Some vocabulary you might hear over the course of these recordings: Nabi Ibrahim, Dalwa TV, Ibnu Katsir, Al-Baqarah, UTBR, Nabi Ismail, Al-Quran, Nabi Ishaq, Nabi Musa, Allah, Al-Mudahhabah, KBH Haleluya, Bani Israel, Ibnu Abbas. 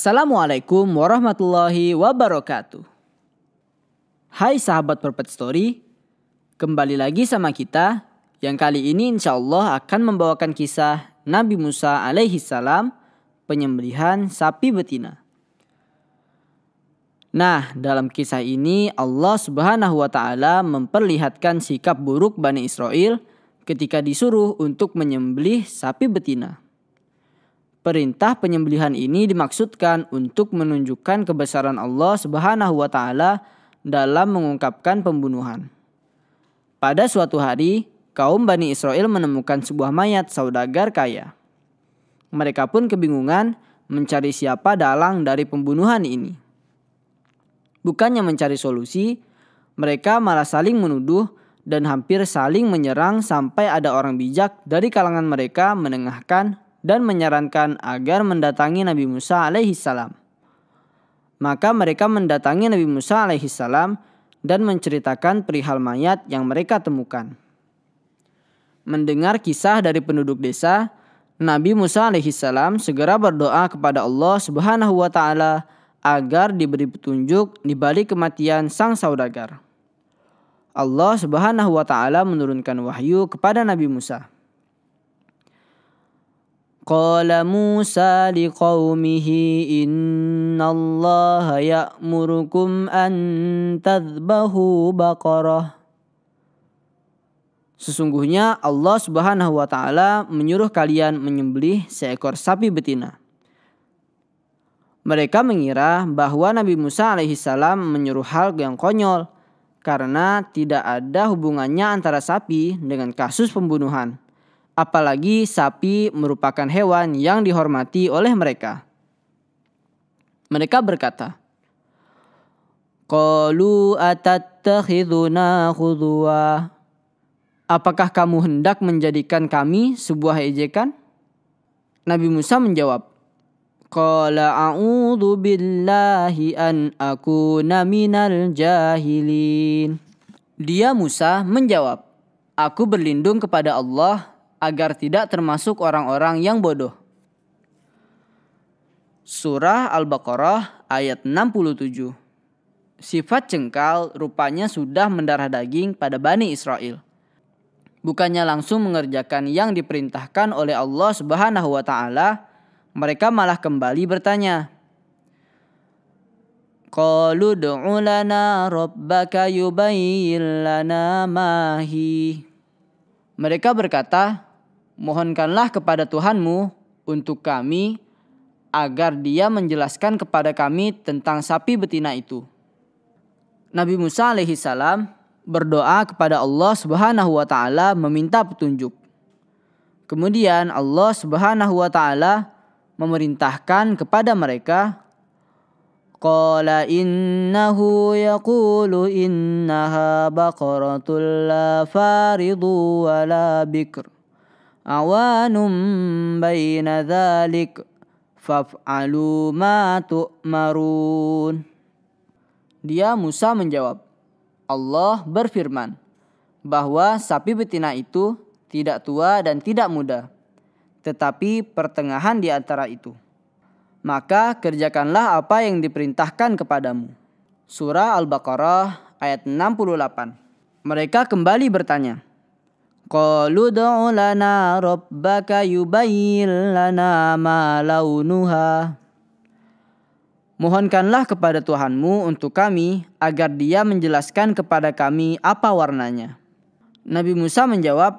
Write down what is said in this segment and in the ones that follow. Assalamualaikum warahmatullahi wabarakatuh. Hai sahabat Perfect Story, kembali lagi sama kita yang kali ini insyaallah akan membawakan kisah Nabi Musa alaihi salam, penyembelihan sapi betina. Nah, dalam kisah ini Allah Subhanahu wa taala memperlihatkan sikap buruk Bani Israel ketika disuruh untuk menyembelih sapi betina. Perintah penyembelihan ini dimaksudkan untuk menunjukkan kebesaran Allah Subhanahu wa taala dalam mengungkapkan pembunuhan. Pada suatu hari, kaum Bani Israel menemukan sebuah mayat saudagar kaya. Mereka pun kebingungan mencari siapa dalang dari pembunuhan ini. Bukannya mencari solusi, mereka malah saling menuduh dan hampir saling menyerang sampai ada orang bijak dari kalangan mereka menengahkan dan menyarankan agar mendatangi Nabi Musa alaihissalam. Maka mereka mendatangi Nabi Musa alaihissalam dan menceritakan perihal mayat yang mereka temukan. Mendengar kisah dari penduduk desa, Nabi Musa alaihissalam segera berdoa kepada Allah Subhanahu wa taala agar diberi petunjuk di balik kematian sang saudagar. Allah Subhanahu wa taala menurunkan wahyu kepada Nabi Musa. Qala Musa liqaumihi innallaha ya'murukum an tadhbahu baqarah. Sesungguhnya Allah Subhanahu wa taala menyuruh kalian menyembelih seekor sapi betina. Mereka mengira bahwa Nabi Musa alaihissalam menyuruh hal yang konyol karena tidak ada hubungannya antara sapi dengan kasus pembunuhan. Apalagi sapi merupakan hewan yang dihormati oleh mereka. Mereka berkata, Qalu atattakhiduna hudwa. Apakah kamu hendak menjadikan kami sebuah ejekan? Nabi Musa menjawab, Qala a'udzu billahi an akuna minal jahilin. Dia Musa menjawab, aku berlindung kepada Allah agar tidak termasuk orang-orang yang bodoh. Surah Al-Baqarah ayat 67. Sifat cengkal rupanya sudah mendarah daging pada Bani Israel. Bukannya langsung mengerjakan yang diperintahkan oleh Allah Subhanahu wa taala, mereka malah kembali bertanya. Qalu du'u lana rabbaka yubayyin lana ma hi. Mereka berkata, mohonkanlah kepada Tuhanmu untuk kami agar dia menjelaskan kepada kami tentang sapi betina itu. Nabi Musa alaihissalam berdoa kepada Allah Subhanahu wa taala meminta petunjuk. Kemudian Allah Subhanahu wa taala memerintahkan kepada mereka, Qala innahu yaqulu innaha baqaratul la faridu wa la bikr awanum baina dhalik faf'alu ma tu'marun. Dia Musa menjawab, Allah berfirman bahwa sapi betina itu tidak tua dan tidak muda, tetapi pertengahan di antara itu. Maka kerjakanlah apa yang diperintahkan kepadamu. Surah Al-Baqarah ayat 68. Mereka kembali bertanya. Qalu du'u lana rabbaka yubayyin lana ma launuha. Mohonkanlah kepada Tuhanmu untuk kami agar dia menjelaskan kepada kami apa warnanya. Nabi Musa menjawab,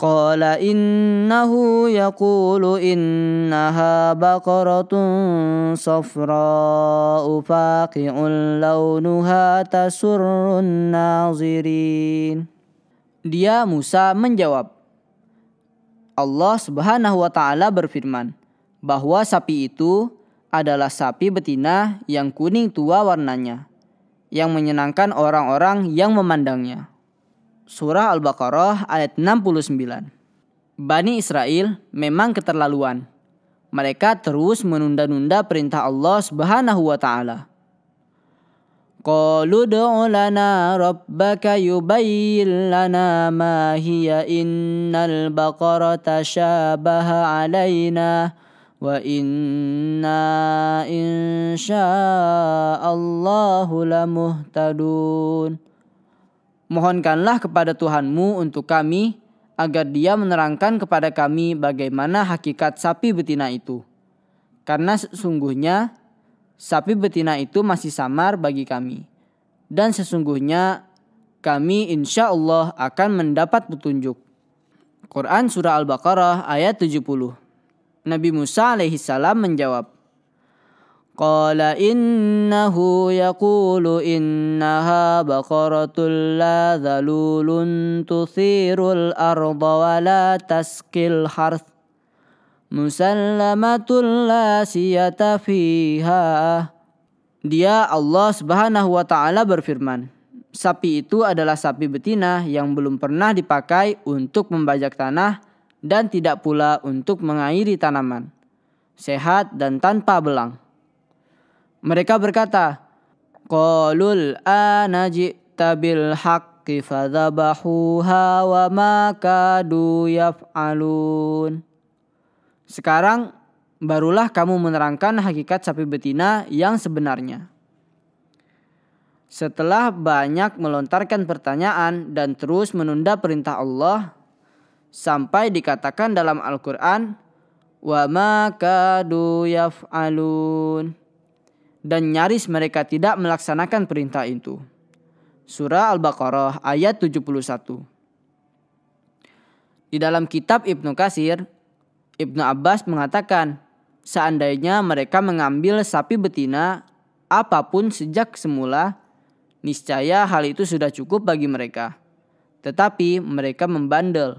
Qala innahu yaqulu innaha baqaratun safra'u faqi'un launuha tasurrun nazirin. Dia Musa menjawab, Allah Subhanahu wa ta'ala berfirman bahwa sapi itu adalah sapi betina yang kuning tua warnanya, yang menyenangkan orang-orang yang memandangnya. Surah Al-Baqarah ayat 69. Bani Israel memang keterlaluan. Mereka terus menunda-nunda perintah Allah Subhanahu wa ta'ala. Qalu du'u lana rabbaka yubayyin lana ma hiya innal baqara tashabaha alaina wa inna insya'allahu lamuhtadun. Mohonkanlah kepada Tuhanmu untuk kami, agar dia menerangkan kepada kami bagaimana hakikat sapi betina itu. Karena sesungguhnya, sapi betina itu masih samar bagi kami. Dan sesungguhnya, kami insya Allah akan mendapat petunjuk. Quran Surah Al-Baqarah ayat 70. Nabi Musa alaihissalam menjawab, Qala innahu yaqulu innaha baqaratul la dhalulun tuthirul arda wa la taskil harth musallamatul la siyata fiha. Dia Allah Subhanahu wa ta'ala berfirman, sapi itu adalah sapi betina yang belum pernah dipakai untuk membajak tanah dan tidak pula untuk mengairi tanaman, sehat dan tanpa belang. Mereka berkata, Qalul ana ji'ta bil haqqi fadzabahuha wa ma kadu yaf'alun. Sekarang barulah kamu menerangkan hakikat sapi betina yang sebenarnya. Setelah banyak melontarkan pertanyaan dan terus menunda perintah Allah, sampai dikatakan dalam Al-Quran, wa ma kadu yaf'alun. Dan nyaris mereka tidak melaksanakan perintah itu. Surah Al-Baqarah ayat 71. Di dalam kitab Ibnu Katsir, Ibnu Abbas mengatakan, seandainya mereka mengambil sapi betina apapun sejak semula, niscaya hal itu sudah cukup bagi mereka. Tetapi mereka membandel,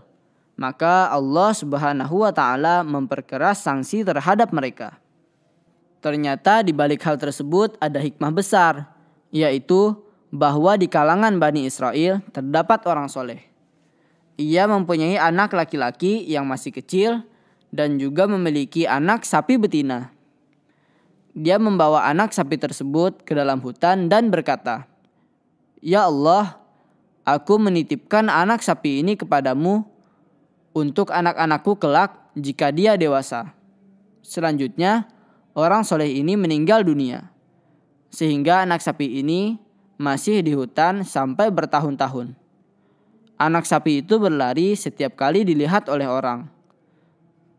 maka Allah Subhanahu wa ta'ala memperkeras sanksi terhadap mereka. Ternyata di balik hal tersebut ada hikmah besar, yaitu bahwa di kalangan Bani Israel terdapat orang soleh. Ia mempunyai anak laki-laki yang masih kecil dan juga memiliki anak sapi betina. Dia membawa anak sapi tersebut ke dalam hutan dan berkata, Ya Allah, aku menitipkan anak sapi ini kepadamu untuk anak-anakku kelak jika dia dewasa. Selanjutnya, orang soleh ini meninggal dunia, sehingga anak sapi ini masih di hutan sampai bertahun-tahun. Anak sapi itu berlari setiap kali dilihat oleh orang.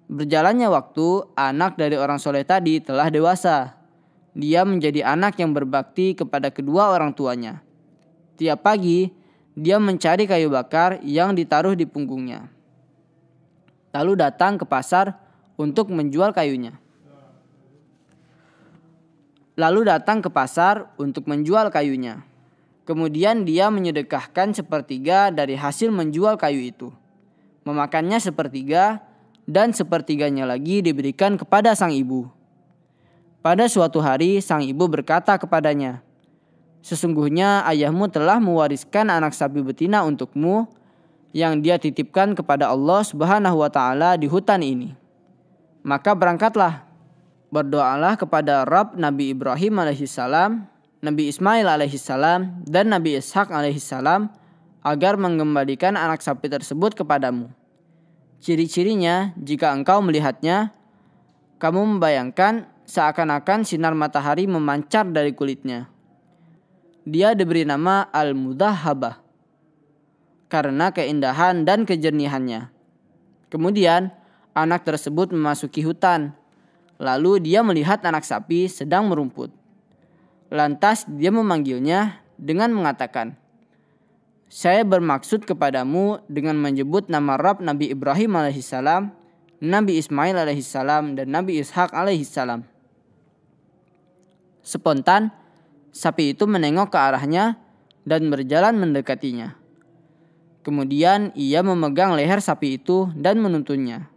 Berjalannya waktu, anak dari orang soleh tadi telah dewasa. Dia menjadi anak yang berbakti kepada kedua orang tuanya. Tiap pagi, dia mencari kayu bakar yang ditaruh di punggungnya, lalu datang ke pasar untuk menjual kayunya. Kemudian dia menyedekahkan sepertiga dari hasil menjual kayu itu. Memakannya sepertiga dan sepertiganya lagi diberikan kepada sang ibu. Pada suatu hari sang ibu berkata kepadanya, Sesungguhnya ayahmu telah mewariskan anak sapi betina untukmu yang dia titipkan kepada Allah Subhanahu wa ta'ala di hutan ini. Maka berangkatlah. Berdoalah kepada Rabb Nabi Ibrahim alaihissalam, Nabi Ismail alaihissalam, dan Nabi Ishaq alaihissalam agar mengembalikan anak sapi tersebut kepadamu. Ciri-cirinya, jika engkau melihatnya, kamu membayangkan seakan-akan sinar matahari memancar dari kulitnya. Dia diberi nama Al-Mudahhabah karena keindahan dan kejernihannya. Kemudian, anak tersebut memasuki hutan. Lalu dia melihat anak sapi sedang merumput. Lantas dia memanggilnya dengan mengatakan, Saya bermaksud kepadamu dengan menyebut nama Rabb Nabi Ibrahim alaihissalam, Nabi Ismail alaihissalam, dan Nabi Ishaq alaihissalam. Spontan, sapi itu menengok ke arahnya dan berjalan mendekatinya. Kemudian ia memegang leher sapi itu dan menuntunnya.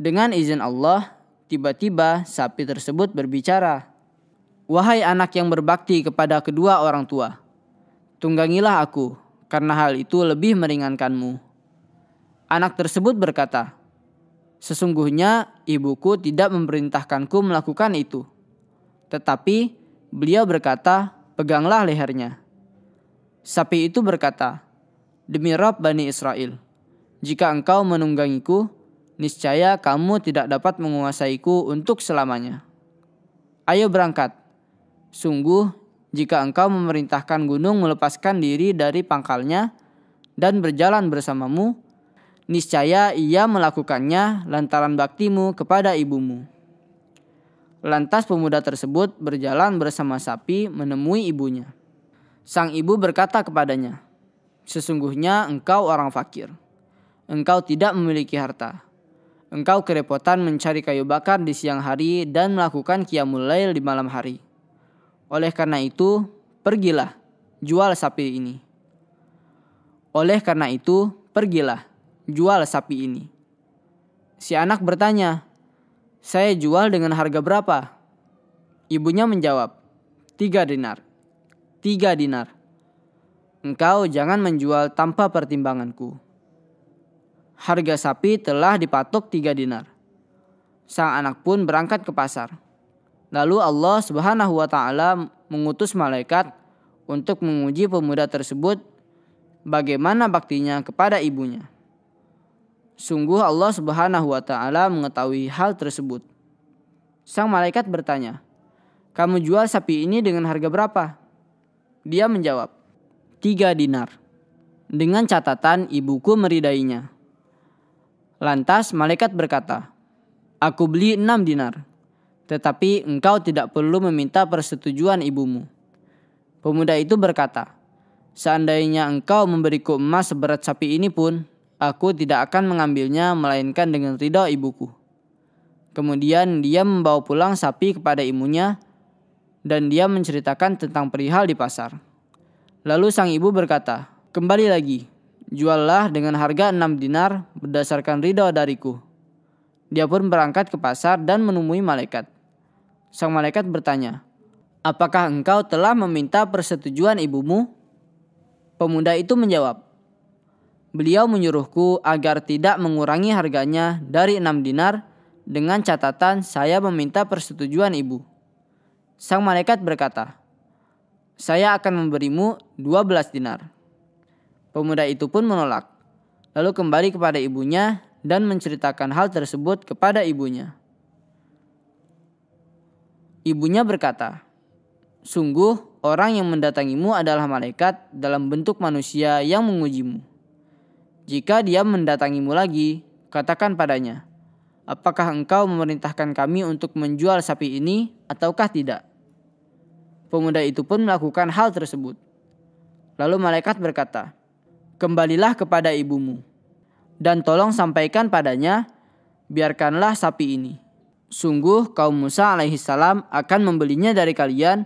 Dengan izin Allah, tiba-tiba sapi tersebut berbicara, "Wahai anak yang berbakti kepada kedua orang tua, tunggangilah aku, karena hal itu lebih meringankanmu." Anak tersebut berkata, "Sesungguhnya ibuku tidak memerintahkanku melakukan itu." Tetapi beliau berkata, "Peganglah lehernya." Sapi itu berkata, "Demi Rabb Bani Israel, jika engkau menunggangiku, niscaya kamu tidak dapat menguasaiku untuk selamanya. Ayo berangkat. Sungguh, jika engkau memerintahkan gunung melepaskan diri dari pangkalnya dan berjalan bersamamu, niscaya ia melakukannya lantaran baktimu kepada ibumu." Lantas pemuda tersebut berjalan bersama sapi menemui ibunya. Sang ibu berkata kepadanya, "Sesungguhnya engkau orang fakir. Engkau tidak memiliki harta. Engkau kerepotan mencari kayu bakar di siang hari dan melakukan qiyamul lail di malam hari. Oleh karena itu, pergilah, jual sapi ini. Si anak bertanya, "Saya jual dengan harga berapa?" Ibunya menjawab, Tiga dinar. "Engkau jangan menjual tanpa pertimbanganku." Harga sapi telah dipatok 3 dinar. Sang anak pun berangkat ke pasar. Lalu Allah Subhanahu wa ta'ala mengutus malaikat untuk menguji pemuda tersebut bagaimana baktinya kepada ibunya. Sungguh Allah Subhanahu wa ta'ala mengetahui hal tersebut. Sang malaikat bertanya, "Kamu jual sapi ini dengan harga berapa?" Dia menjawab, 3 dinar. "Dengan catatan ibuku meridainya." Lantas malaikat berkata, "Aku beli 6 dinar. Tetapi engkau tidak perlu meminta persetujuan ibumu." Pemuda itu berkata, "Seandainya engkau memberiku emas seberat sapi ini pun, aku tidak akan mengambilnya melainkan dengan ridha ibuku." Kemudian dia membawa pulang sapi kepada ibunya dan dia menceritakan tentang perihal di pasar. Lalu sang ibu berkata, "Kembali lagi, juallah dengan harga 6 dinar berdasarkan ridha dariku." Dia pun berangkat ke pasar dan menemui malaikat. Sang malaikat bertanya, "Apakah engkau telah meminta persetujuan ibumu?" Pemuda itu menjawab, "Beliau menyuruhku agar tidak mengurangi harganya dari 6 dinar dengan catatan saya meminta persetujuan ibu." Sang malaikat berkata, "Saya akan memberimu 12 dinar. Pemuda itu pun menolak, lalu kembali kepada ibunya dan menceritakan hal tersebut kepada ibunya. Ibunya berkata, "Sungguh orang yang mendatangimu adalah malaikat dalam bentuk manusia yang mengujimu. Jika dia mendatangimu lagi, katakan padanya, apakah engkau memerintahkan kami untuk menjual sapi ini ataukah tidak?" Pemuda itu pun melakukan hal tersebut. Lalu malaikat berkata, "Kembalilah kepada ibumu. Dan tolong sampaikan padanya, biarkanlah sapi ini. Sungguh kaum Musa alaihissalam akan membelinya dari kalian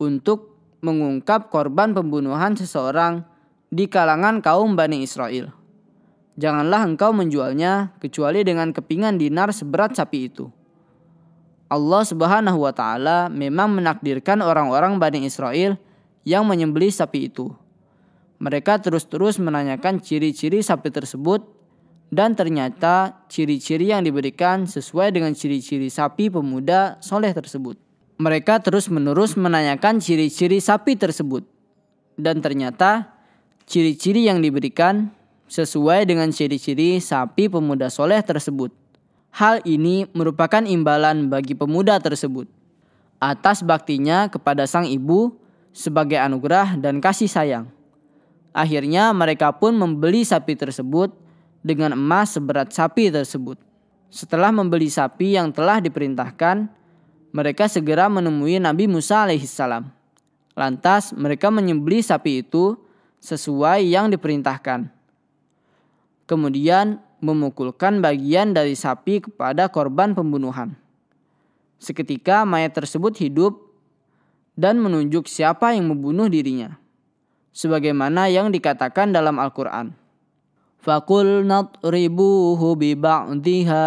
untuk mengungkap korban pembunuhan seseorang di kalangan kaum Bani Israel. Janganlah engkau menjualnya kecuali dengan kepingan dinar seberat sapi itu." Allah Subhanahu wa ta'ala memang menakdirkan orang-orang Bani Israel yang menyembelih sapi itu. Mereka terus-terus menanyakan ciri-ciri sapi tersebut. Dan ternyata ciri-ciri yang diberikan sesuai dengan ciri-ciri sapi pemuda soleh tersebut. Mereka terus-menerus menanyakan ciri-ciri sapi tersebut. Dan ternyata ciri-ciri yang diberikan sesuai dengan ciri-ciri sapi pemuda soleh tersebut. Hal ini merupakan imbalan bagi pemuda tersebut atas baktinya kepada sang ibu sebagai anugerah dan kasih sayang. Akhirnya mereka pun membeli sapi tersebut dengan emas seberat sapi tersebut. Setelah membeli sapi yang telah diperintahkan, mereka segera menemui Nabi Musa alaihissalam. Lantas mereka menyembelih sapi itu sesuai yang diperintahkan. Kemudian memukulkan bagian dari sapi kepada korban pembunuhan. Seketika mayat tersebut hidup dan menunjuk siapa yang membunuh dirinya, sebagaimana yang dikatakan dalam Al-Quran. فَقُلْنَا اضْرِبُوهُ بِبَعْضِهَا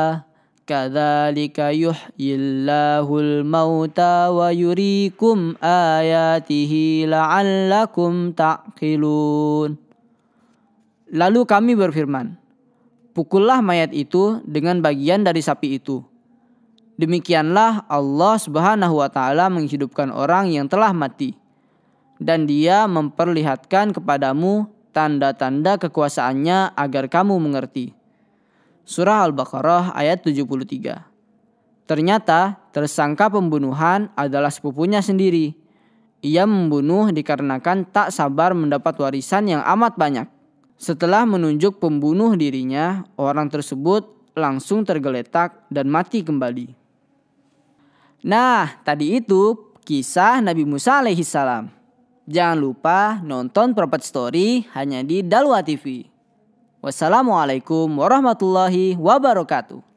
كَذَلِكَ يُحْيِي اللَّهُ الْمَوْتَى وَيُرِيكُمْ آيَاتِهِ لَعَلَّكُمْ تَعْقِلُونَ. Lalu kami berfirman, pukullah mayat itu dengan bagian dari sapi itu. Demikianlah Allah Subhanahu wa Ta'ala menghidupkan orang yang telah mati, dan Dia memperlihatkan kepadamu tanda-tanda kekuasaannya agar kamu mengerti. Surah Al-Baqarah ayat 73. Ternyata tersangka pembunuhan adalah sepupunya sendiri. Ia membunuh dikarenakan tak sabar mendapat warisan yang amat banyak. Setelah menunjuk pembunuh dirinya, orang tersebut langsung tergeletak dan mati kembali. Nah, tadi itu kisah Nabi Musa alaihissalam. Jangan lupa nonton Prophet Story hanya di Dalwa TV. Wassalamualaikum warahmatullahi wabarakatuh.